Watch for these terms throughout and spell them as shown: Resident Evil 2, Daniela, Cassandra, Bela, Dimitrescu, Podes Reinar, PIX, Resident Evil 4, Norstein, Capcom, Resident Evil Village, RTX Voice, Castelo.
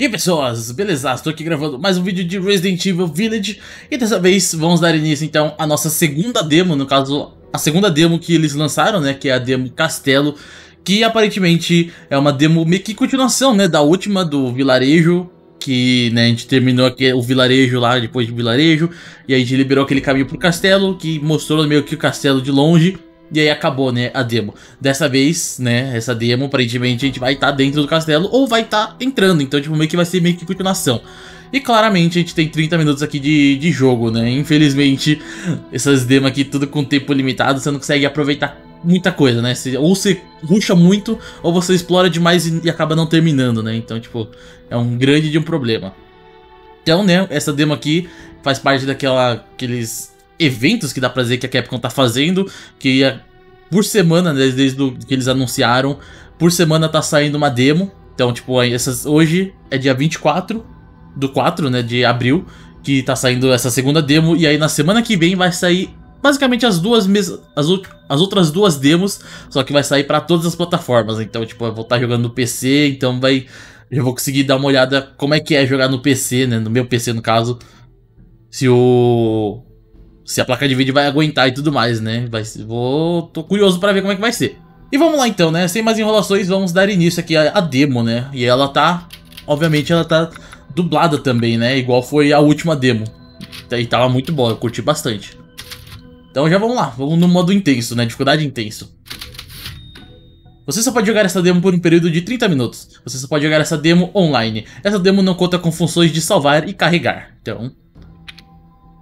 E aí pessoas, beleza? Estou aqui gravando mais um vídeo de Resident Evil Village. E dessa vez vamos dar início então à nossa segunda demo, no caso a segunda demo que eles lançaram, né? Que é a demo Castelo, que aparentemente é uma demo meio que continuação, né? Da última do vilarejo, que né, a gente terminou aqui, o vilarejo lá, depois do vilarejo. E aí a gente liberou aquele caminho pro castelo, que mostrou meio que o castelo de longe. E aí acabou, né, a demo. Dessa vez, né, essa demo, aparentemente, a gente vai estar dentro do castelo ou vai estar entrando. Então, tipo, meio que vai ser meio que continuação. E, claramente, a gente tem 30 minutos aqui de jogo, né? Infelizmente, essas demos aqui, tudo com tempo limitado, você não consegue aproveitar muita coisa, né? Ou você rusha muito, ou você explora demais e acaba não terminando, né? Então, tipo, é um grande de um problema. Então, né, essa demo aqui faz parte daqueles eventos que dá pra dizer que a Capcom tá fazendo, que por semana, né, desde que eles anunciaram, por semana tá saindo uma demo. Então, tipo, hoje é dia 24/4, né, de abril, que tá saindo essa segunda demo, e aí na semana que vem vai sair basicamente as outras duas demos, só que vai sair pra todas as plataformas. Então, tipo, eu vou estar jogando no PC, então eu vou conseguir dar uma olhada como é que é jogar no PC, né, no meu PC no caso, se a placa de vídeo vai aguentar e tudo mais, né? Tô curioso pra ver como é que vai ser. E vamos lá então, né? Sem mais enrolações, vamos dar início aqui à demo, né? E ela tá, obviamente, ela tá dublada também, né? Igual foi a última demo. E tava muito boa, eu curti bastante. Então já vamos lá, vamos no modo intenso, né? Dificuldade intenso. Você só pode jogar essa demo por um período de 30 minutos. Você só pode jogar essa demo online. Essa demo não conta com funções de salvar e carregar. Então,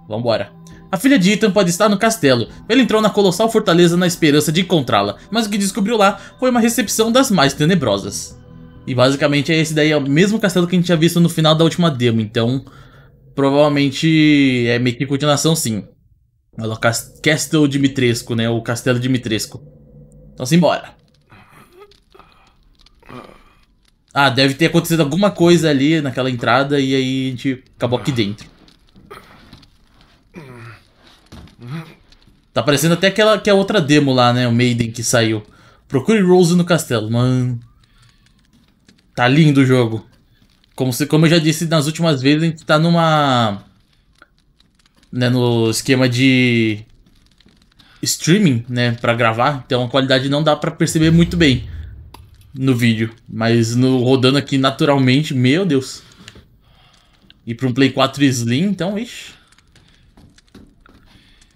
vambora. A filha de Ethan pode estar no castelo. Ele entrou na colossal fortaleza na esperança de encontrá-la, mas o que descobriu lá foi uma recepção das mais tenebrosas. E basicamente esse daí é o mesmo castelo que a gente tinha visto no final da última demo, então provavelmente é meio que continuação sim. Olha o Castelo Dimitrescu, né? O Castelo Dimitrescu. Então simbora. Ah, deve ter acontecido alguma coisa ali naquela entrada e aí a gente acabou aqui dentro. Tá parecendo até que é outra demo lá, né? O Maiden que saiu. Procure Rose no castelo, mano. Tá lindo o jogo. Como eu já disse nas últimas vezes, a gente tá numa, né, no esquema de streaming, né, pra gravar. Então a qualidade não dá pra perceber muito bem no vídeo. Mas rodando aqui naturalmente, meu Deus. E pra um Play 4 Slim, então, ixi.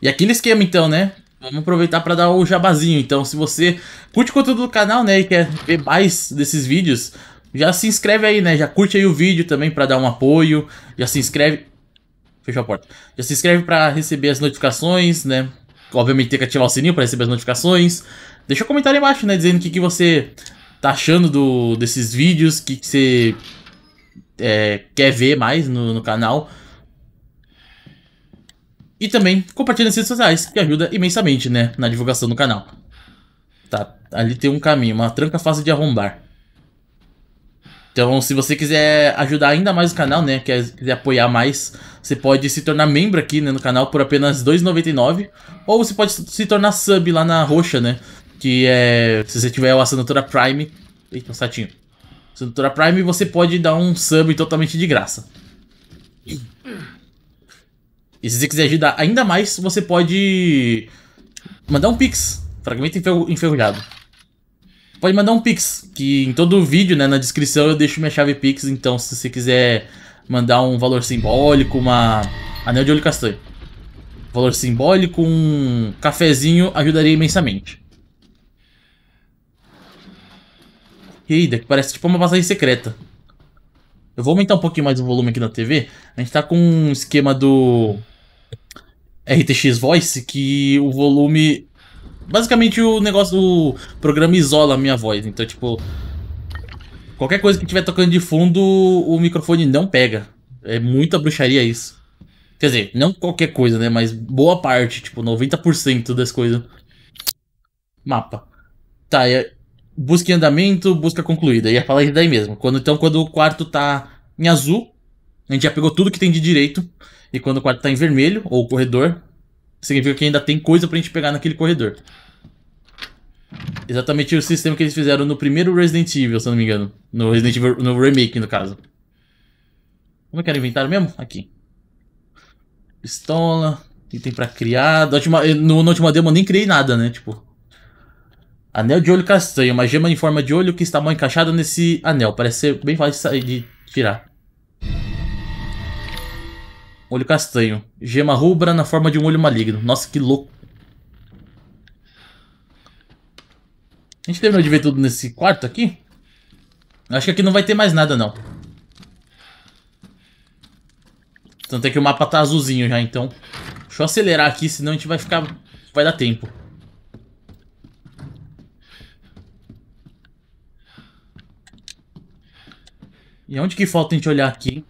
E aquele esquema então, né? Vamos aproveitar para dar o jabazinho. Então, se você curte o conteúdo do canal, né, e quer ver mais desses vídeos, já se inscreve aí, né? Já curte aí o vídeo também para dar um apoio. Já se inscreve. Fechou a porta. Já se inscreve para receber as notificações, né? Obviamente tem que ativar o sininho para receber as notificações. Deixa um comentário aí embaixo, né, dizendo o que você tá achando desses vídeos, o que você quer ver mais no canal. E também compartilha nas redes sociais, que ajuda imensamente, né, na divulgação do canal. Tá, ali tem um caminho, uma tranca fácil de arrombar. Então, se você quiser ajudar ainda mais o canal, né, quiser apoiar mais, você pode se tornar membro aqui, né, no canal por apenas R$2,99. Ou você pode se tornar sub lá na roxa, né, que é, se você tiver a assinatura Prime... Eita, um satinho. Assinatura Prime, você pode dar um sub totalmente de graça. E se você quiser ajudar ainda mais, você pode mandar um pix, fragmento enferrujado. Pode mandar um pix, que em todo o vídeo, né, na descrição eu deixo minha chave pix. Então se você quiser mandar um valor simbólico, uma anel de olho castanho, valor simbólico, um cafezinho, ajudaria imensamente. Eita, que parece tipo uma passagem secreta. Eu vou aumentar um pouquinho mais o volume aqui na TV. A gente tá com um esquema do RTX Voice, que o volume... Basicamente o negócio do programa isola a minha voz. Então, tipo, qualquer coisa que tiver tocando de fundo, o microfone não pega. É muita bruxaria isso. Quer dizer, não qualquer coisa, né? Mas boa parte, tipo, 90% das coisas. Mapa. Tá, busca em andamento, busca concluída. Ia falar isso daí mesmo. Quando o quarto tá em azul, a gente já pegou tudo que tem de direito. E quando o quarto tá em vermelho, ou corredor, significa que ainda tem coisa pra gente pegar naquele corredor. Exatamente o sistema que eles fizeram no primeiro Resident Evil, se eu não me engano. No Resident Evil, no remake, no caso. Como é que era o inventário mesmo? Aqui. Pistola. Item pra criar. Na última demo eu nem criei nada, né? Tipo. Anel de olho castanho. Uma gema em forma de olho que está mal encaixada nesse anel. Parece ser bem fácil de tirar. Olho castanho. Gema rubra na forma de um olho maligno. Nossa, que louco. A gente terminou de ver tudo nesse quarto aqui? Acho que aqui não vai ter mais nada, não. Tanto é que o mapa tá azulzinho já, então. Deixa eu acelerar aqui, senão a gente vai ficar... Vai dar tempo. E onde que falta a gente olhar aqui,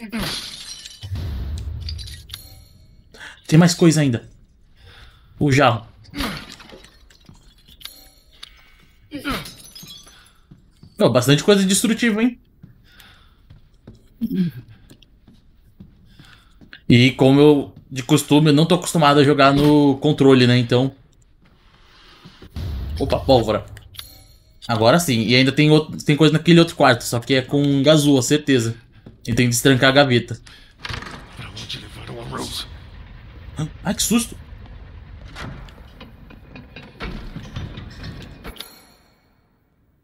hein? Tem mais coisa ainda. O jarro. Oh, bastante coisa destrutiva, hein? E como eu, de costume, eu não tô acostumado a jogar no controle, né? Então... Opa, pólvora. Agora sim. E ainda tem, tem coisa naquele outro quarto, só que é com gazua, certeza. E tem que destrancar a gaveta. Pra onde levaram a Rose? Ai, que susto!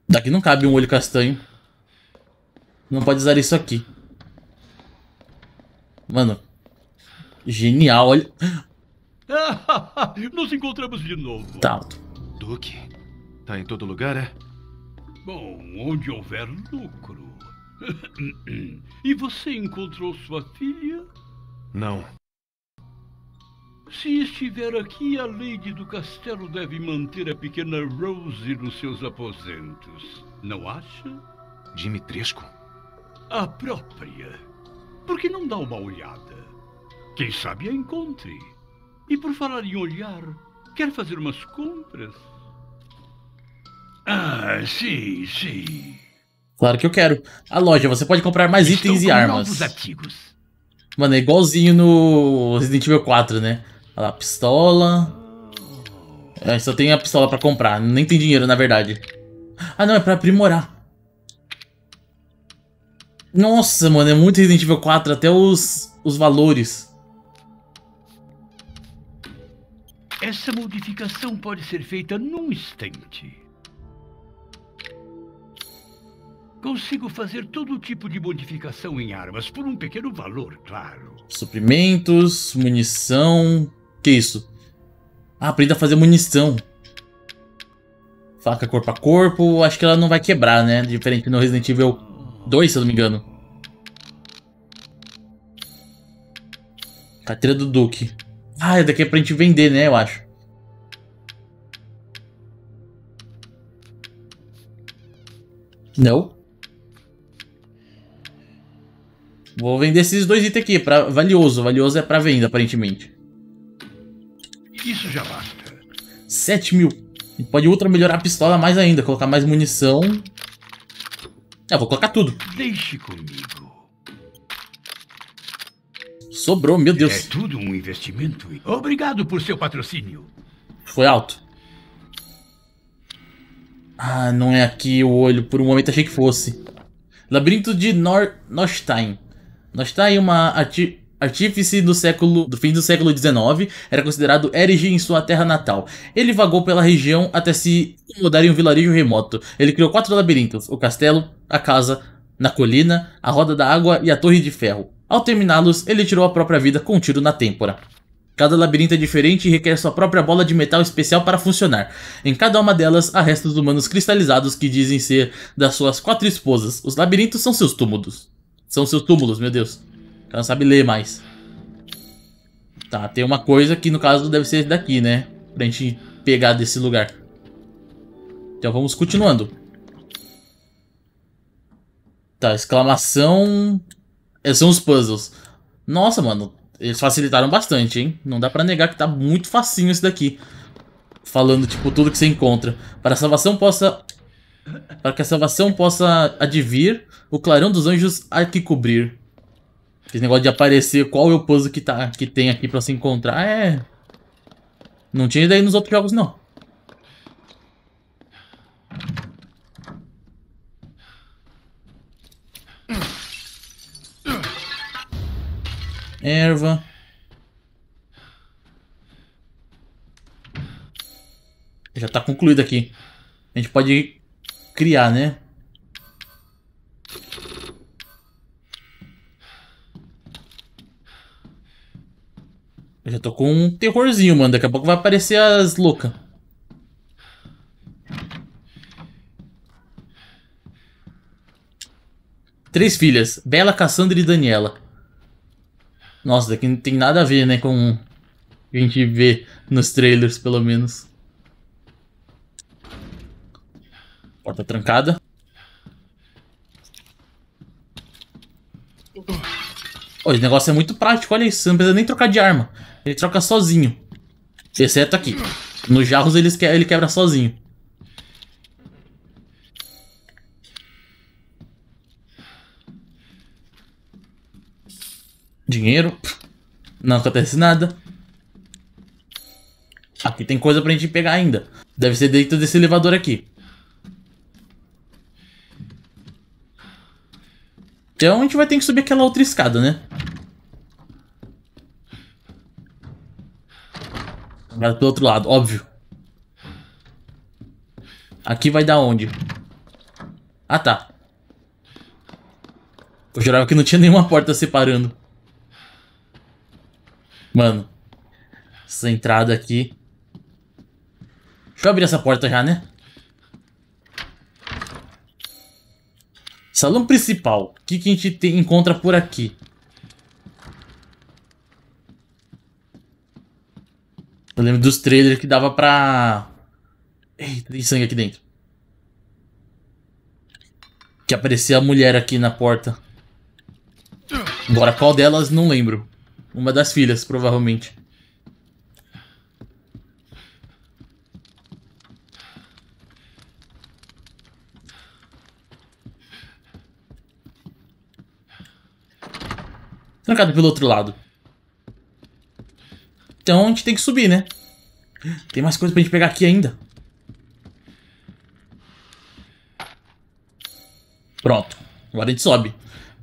Daqui não cabe um olho castanho. Não pode usar isso aqui. Mano. Genial, olha. Nos encontramos de novo. Tá. Duke, tá em todo lugar, é? Bom, onde houver lucro. E você encontrou sua filha? Não. Se estiver aqui, a Lady do Castelo deve manter a pequena Rose nos seus aposentos. Não acha? Dimitrescu? A própria. Por que não dá uma olhada? Quem sabe a encontre. E por falar em olhar, quer fazer umas compras? Ah, sim, sim. Claro que eu quero. A loja, você pode comprar mais itens e armas. Novos artigos. Mano, é igualzinho no Resident Evil 4, né? Olha lá, pistola. É, só tem a pistola pra comprar. Nem tem dinheiro, na verdade. Ah, não, é pra aprimorar. Nossa, mano, é muito Resident Evil 4. Até os valores. Essa modificação pode ser feita num instante. Consigo fazer todo tipo de modificação em armas, por um pequeno valor, claro. Suprimentos, munição... Que isso? Ah, aprenda a fazer munição. Faca corpo a corpo, acho que ela não vai quebrar, né? Diferente no Resident Evil 2, se eu não me engano. Carteira do Duke. Ah, daqui é pra gente vender, né? Eu acho. Não. Vou vender esses dois itens aqui, pra valioso. Valioso é pra venda, aparentemente. Isso já basta. 7 mil. E pode ultra melhorar a pistola mais ainda, colocar mais munição. É, vou colocar tudo. Deixe comigo. Sobrou, meu Deus. É tudo um investimento. Obrigado por seu patrocínio. Foi alto. Ah, não é aqui o olho. Por um momento achei que fosse. Labirinto de Norstein. Norstein, uma artífice do fim do século XIX, era considerado herege em sua terra natal. Ele vagou pela região até se mudar em um vilarejo remoto. Ele criou 4 labirintos: o castelo, a casa na colina, a roda da água e a torre de ferro. Ao terminá-los, ele tirou a própria vida com um tiro na têmpora. Cada labirinto é diferente e requer sua própria bola de metal especial para funcionar. Em cada uma delas, há restos humanos cristalizados que dizem ser das suas 4 esposas. Os labirintos são seus túmulos. São seus túmulos, meu Deus. Ela não sabe ler mais. Tá, tem uma coisa que no caso deve ser daqui, né? Pra gente pegar desse lugar. Então vamos continuando. Tá, exclamação... Esses são os puzzles. Nossa, mano. Eles facilitaram bastante, hein? Não dá pra negar que tá muito facinho isso daqui. Falando, tipo, tudo que você encontra. Para que a salvação possa advir, o clarão dos anjos há que cobrir. Esse negócio de aparecer qual é o puzzle que tem aqui pra se encontrar é... Não tinha ideia nos outros jogos, não. erva. Já tá concluído aqui. A gente pode criar, né? Eu já tô com um terrorzinho, mano. Daqui a pouco vai aparecer as loucas. Três filhas. Bela, Cassandra e Daniela. Nossa, daqui não tem nada a ver, né? Com o que a gente vê nos trailers, pelo menos. Porta trancada. Oh, esse negócio é muito prático, olha isso. Você não precisa nem trocar de arma. Ele troca sozinho. Exceto aqui. Nos jarros ele quebra sozinho. Dinheiro. Não acontece nada. Aqui tem coisa pra gente pegar ainda. Deve ser dentro desse elevador aqui. Então a gente vai ter que subir aquela outra escada, né? Agora pelo outro lado, óbvio. Aqui vai dar onde? Ah, tá. Eu jurava que não tinha nenhuma porta separando. Mano. Essa entrada aqui. Deixa eu abrir essa porta já, né? Salão principal. O que, que a gente encontra por aqui? Eu lembro dos trailers que dava pra... Eita, tem sangue aqui dentro. Que aparecia a mulher aqui na porta. Agora qual delas não lembro. Uma das filhas, provavelmente. Trancado pelo outro lado. Então a gente tem que subir, né? Tem mais coisa pra gente pegar aqui ainda. Pronto. Agora a gente sobe.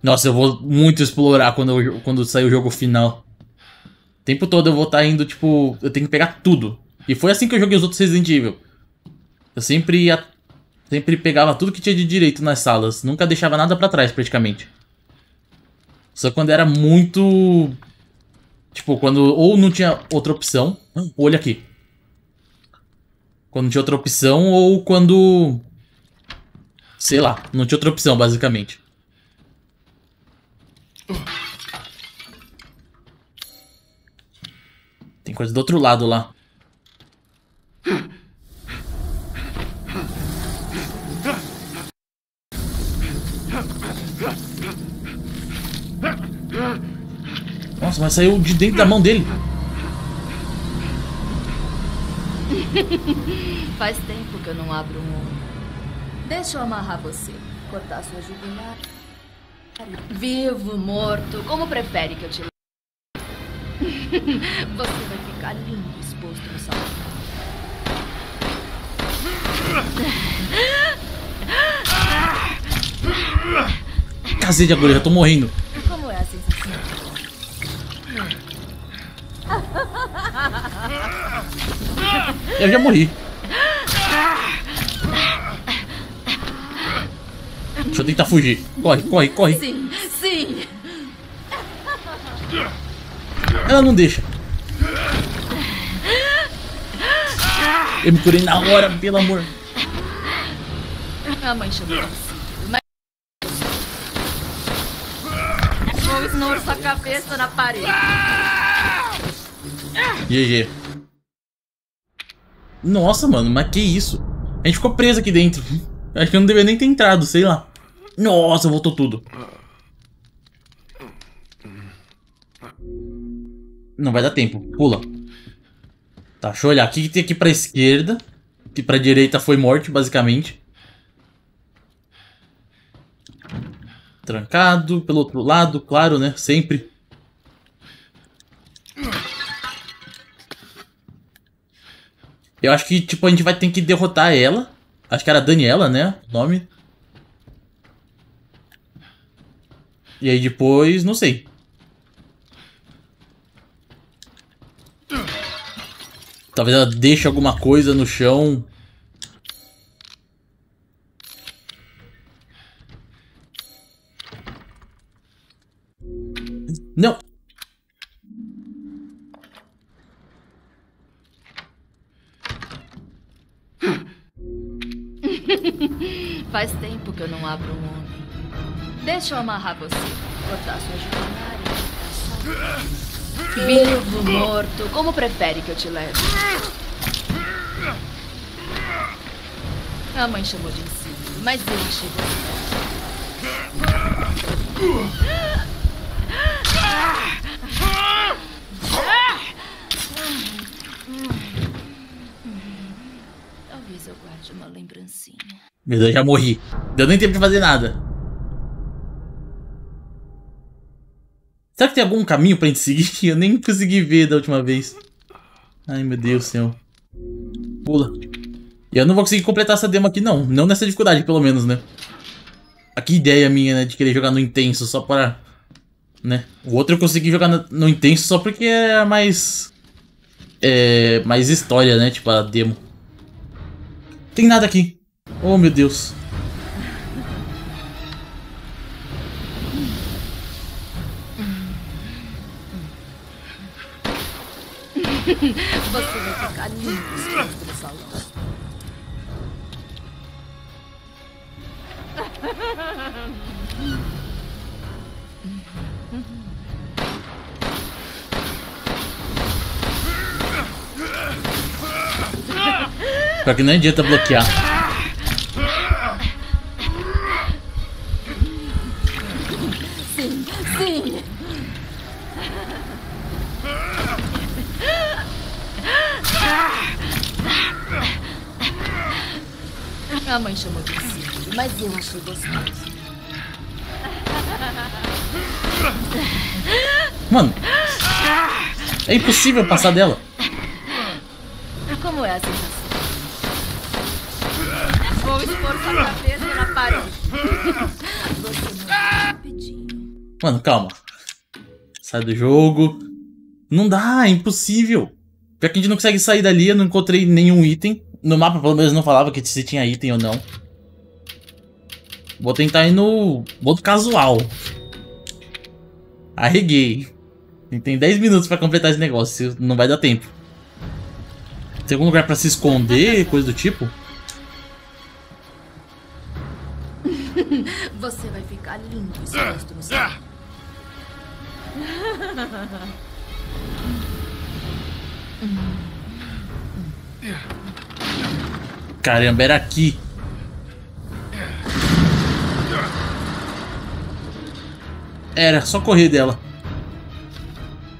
Nossa, eu vou muito explorar quando sair o jogo final. O tempo todo eu vou estar indo, tipo... Eu tenho que pegar tudo. E foi assim que eu joguei os outros Resident Evil. Eu sempre ia... Sempre pegava tudo que tinha de direito nas salas. Nunca deixava nada pra trás, praticamente. Só quando era muito... Tipo, quando ou não tinha outra opção... Olha aqui. Quando não tinha outra opção ou quando... Sei lá, não tinha outra opção, basicamente. Tem coisa do outro lado lá. Nossa, mas saiu de dentro da mão dele. Faz tempo que eu não abro um ombro. Deixa eu amarrar você. Cortar sua jugular. Vivo, morto, como prefere que eu te leve. Você vai ficar lindo exposto no salão. Cacete, agulha, já tô morrendo. Como é a sensação? Eu já morri. Deixa eu tentar fugir. Corre, corre, corre. Sim, sim. Ela não deixa. Eu me curei na hora, pelo amor. A mãe chamou. Vou esnorar sua cabeça na parede. GG. Nossa, mano, mas que isso? A gente ficou preso aqui dentro. Acho que eu não deveria nem ter entrado, sei lá. Nossa, voltou tudo. Não vai dar tempo, pula. Tá, deixa eu olhar. O que tem aqui pra esquerda? Que pra direita foi morte, basicamente. Trancado, pelo outro lado, claro, né? Sempre. Eu acho que, tipo, a gente vai ter que derrotar ela. Acho que era Daniela, né? O nome. E aí depois, não sei. Talvez ela deixe alguma coisa no chão. Não! Faz tempo que eu não abro um homem. Deixa eu amarrar você, cortar sua jugular e vivo, morto, como prefere que eu te leve? A mãe chamou de insípido, mas ele chegou. Talvez eu guarde uma lembrancinha. Meu Deus, já morri. Deu nem tempo de fazer nada. Será que tem algum caminho pra gente seguir? Eu nem consegui ver da última vez. Ai, meu Deus do céu. Pula. E eu não vou conseguir completar essa demo aqui, não. Não nessa dificuldade, pelo menos, né? Que ideia minha, né? De querer jogar no intenso só para... né? O outro eu consegui jogar no intenso só porque é mais... é... mais história, né? Tipo, a demo. Tem nada aqui. Oh, meu Deus. Você vai ficar lindo no salão. Só que não adianta bloquear. Sim. A mãe chamou de insípido, mas eu achei gostoso. Mano, é impossível passar dela. Como é a sensação? Vou expor sua cabeça na parede. Você não é rapidinho. Mano, calma. Sai do jogo. Não dá, é impossível. Pior que a gente não consegue sair dali, eu não encontrei nenhum item. No mapa, pelo menos, não falava que se tinha item ou não. Vou tentar ir no modo casual. Arreguei. Tem 10 minutos pra completar esse negócio, não vai dar tempo. Tem algum lugar pra se esconder, coisa do tipo? Você vai ficar lindo se gosto no céu. Caramba, era aqui. Era só correr dela.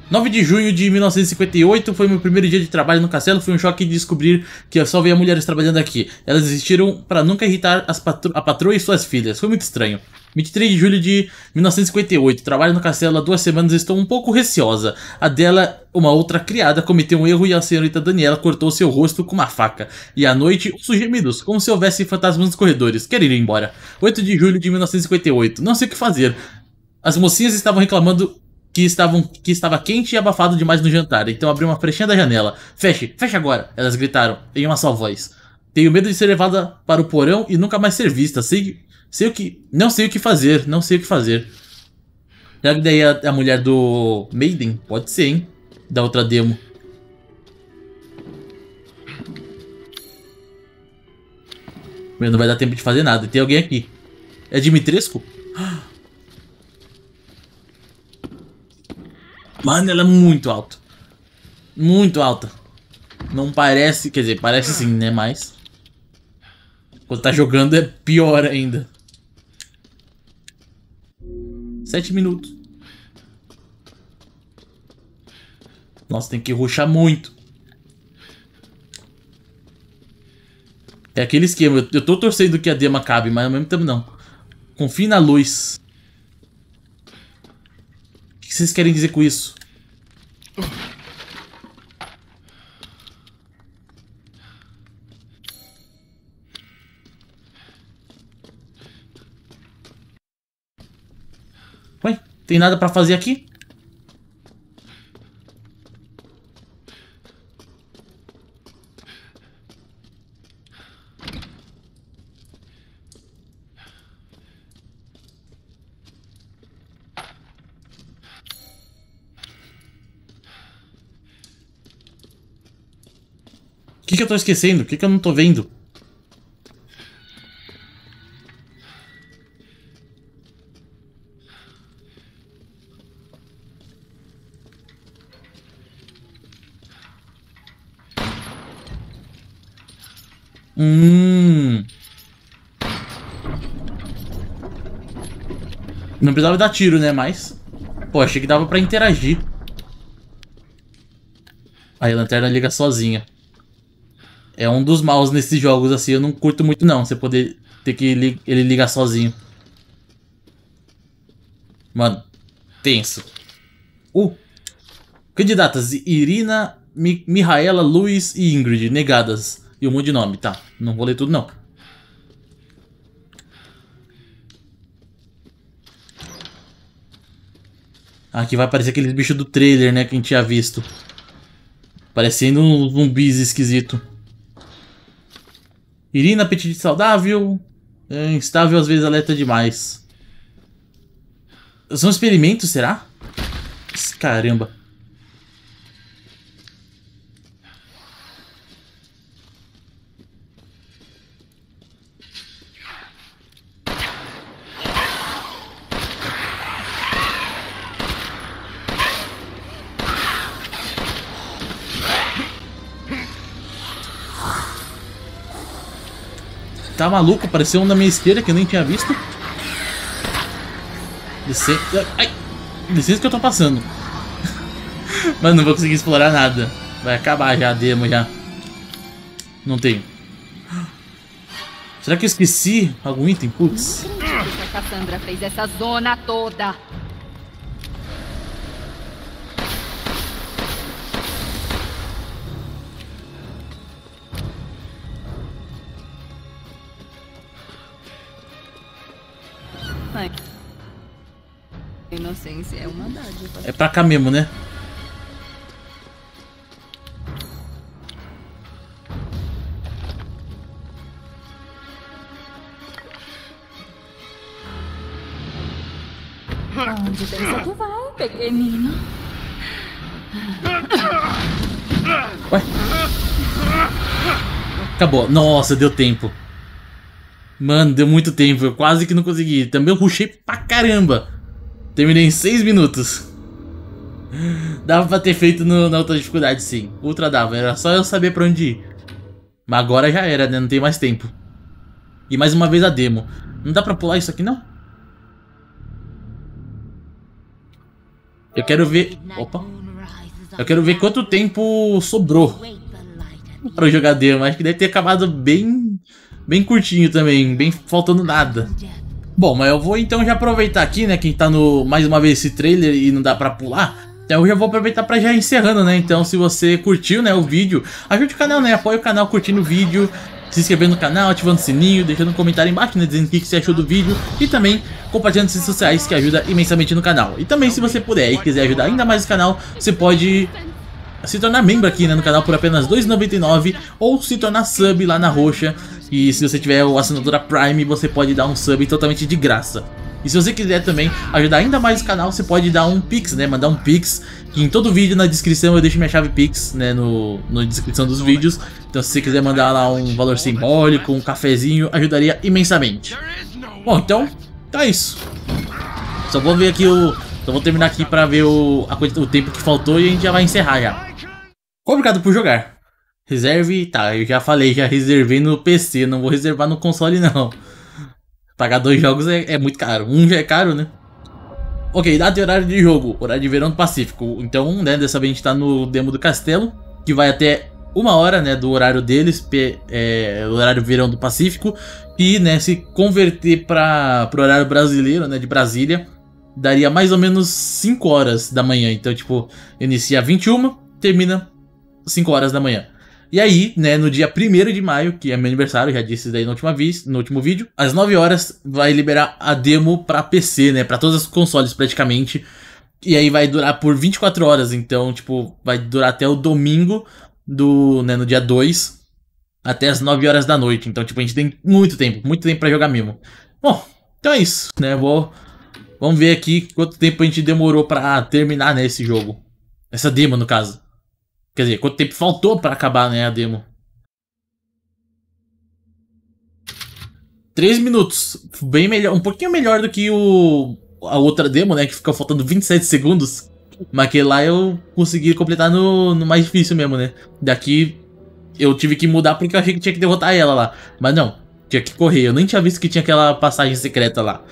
9 de junho de 1958 foi meu primeiro dia de trabalho no Castelo. Foi um choque descobrir que eu só via mulheres trabalhando aqui. Elas existiram para nunca irritar a patroa e suas filhas. Foi muito estranho. 23 de julho de 1958. Trabalho no Castelo há 2 semanas e estou um pouco receosa. A dela, uma outra criada, cometeu um erro e a senhorita Daniela cortou seu rosto com uma faca. E à noite, os gemidos, como se houvesse fantasmas nos corredores. Quero ir embora. 8 de julho de 1958. Não sei o que fazer. As mocinhas estavam reclamando... Que estava quente e abafado demais no jantar, então abri uma frechinha da janela. Feche, feche agora, elas gritaram, em uma só voz. Tenho medo de ser levada para o porão e nunca mais ser vista. Não sei o que fazer. Será que daí é a mulher do Maiden? Pode ser, hein? Da outra demo. Meu, não vai dar tempo de fazer nada. Tem alguém aqui. É Dimitrescu? Mano, ela é muito alta. Muito alta. Não parece... quer dizer, parece sim, né? Mas... quando tá jogando é pior ainda. 7 minutos. Nossa, tem que rushar muito. É aquele esquema. Eu tô torcendo que a demo acabe, mas ao mesmo tempo não. Confie na luz. O que vocês querem dizer com isso? Ué, tem nada pra fazer aqui? que eu tô esquecendo? O que eu não tô vendo? Não precisava dar tiro, né? Mas... pô, achei que dava pra interagir. Aí a lanterna liga sozinha. É um dos maus nesses jogos, assim. Eu não curto muito, não. Você poder ter que ele ligar sozinho. Mano, tenso. Candidatas. Irina, Mihaela, Luiz e Ingrid. Negadas. E um monte de nome. Tá, não vou ler tudo, não. Aqui vai aparecer aqueles bichos do trailer, né? Que a gente tinha visto. Parecendo um zumbis esquisito. Irina, apetite saudável. É instável, às vezes alerta demais. São experimentos, será? Caramba. Tá maluco? Apareceu um na minha esquerda que eu nem tinha visto. Ai! Licença que eu tô passando. Mas não vou conseguir explorar nada. Vai acabar já a demo já. Não tenho. Será que eu esqueci algum item? Putz. Não acredito que a Cassandra fez essa zona toda. Inocência é uma dádiva. É pra cá mesmo, né? Onde pensa que vai, pequenino? Ué? Acabou. Nossa, deu tempo. Mano, deu muito tempo. Eu quase que não consegui. Também eu rushei pra caramba. Terminei em 6 minutos. Dava pra ter feito na outra dificuldade, sim. Ultra dava. Era só eu saber pra onde ir. Mas agora já era, né? Não tem mais tempo. E mais uma vez a demo. Não dá pra pular isso aqui, não? Eu quero ver... Opa. Eu quero ver quanto tempo sobrou pra eu jogar a demo. Acho que deve ter acabado bem curtinho também, bem faltando nada. Bom, mas eu vou então já aproveitar aqui, né, quem tá no, mais uma vez, esse trailer e não dá pra pular, então eu já vou aproveitar pra já ir encerrando, né, então se você curtiu, né, o vídeo, ajude o canal, né, apoie o canal curtindo o vídeo, se inscrevendo no canal, ativando o sininho, deixando um comentário embaixo, né, dizendo o que você achou do vídeo e também compartilhando nas redes sociais, que ajuda imensamente no canal. E também, se você puder e quiser ajudar ainda mais o canal, você pode... se tornar membro aqui, né, no canal por apenas R$2,99 ou se tornar sub lá na roxa. E se você tiver a assinatura Prime, você pode dar um sub totalmente de graça. E se você quiser também ajudar ainda mais o canal, você pode dar um Pix, né, mandar um Pix. Que em todo vídeo na descrição eu deixo minha chave Pix, né, na descrição dos vídeos. Então se você quiser mandar lá um valor simbólico, um cafezinho, ajudaria imensamente. Bom, então, tá isso. Só vou ver aqui Então vou terminar aqui pra ver o tempo que faltou e a gente já vai encerrar já. Obrigado por jogar. Reserve, tá, eu já falei, já reservei no PC, não vou reservar no console não. Pagar 2 jogos é muito caro, um já é caro, né? Ok, data e horário de jogo, horário de verão do Pacífico. Então, né, dessa vez a gente tá no demo do Castelo, que vai até 1 hora, né, do horário deles, horário verão do Pacífico. E, né, se converter pro horário brasileiro, né, de Brasília, daria mais ou menos 5 horas da manhã. Então, tipo, inicia 21, termina 5 horas da manhã. E aí, né, no dia 1º de maio, que é meu aniversário, já disse isso daí no último vídeo, às 9 horas vai liberar a demo pra PC, né, pra todos os consoles praticamente. E aí vai durar por 24 horas, então, tipo, vai durar até o domingo no dia 2, até as 9 horas da noite. Então, tipo, a gente tem muito tempo pra jogar mesmo. Bom, então é isso, né, Vamos ver aqui quanto tempo a gente demorou pra terminar, né, esse jogo. Essa demo, no caso. Quer dizer, quanto tempo faltou pra acabar, né, a demo. 3 minutos, bem melhor, um pouquinho melhor do que a outra demo, né, que fica faltando 27 segundos. Mas que lá eu consegui completar no mais difícil mesmo, né. Daqui eu tive que mudar porque eu achei que tinha que derrotar ela lá. Mas não, tinha que correr, eu nem tinha visto que tinha aquela passagem secreta lá.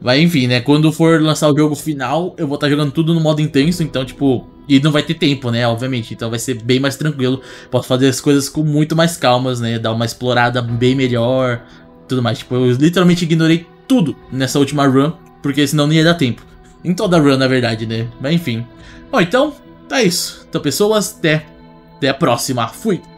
Mas enfim, né, quando for lançar o jogo final, eu vou estar jogando tudo no modo intenso, então tipo... E não vai ter tempo, né, obviamente, então vai ser bem mais tranquilo. Posso fazer as coisas com muito mais calmas, né, dar uma explorada bem melhor, tudo mais. Tipo, eu literalmente ignorei tudo nessa última run, porque senão não ia dar tempo. Em toda run, na verdade, né, mas enfim. Bom, então, é isso. Então, pessoas, até a próxima. Fui!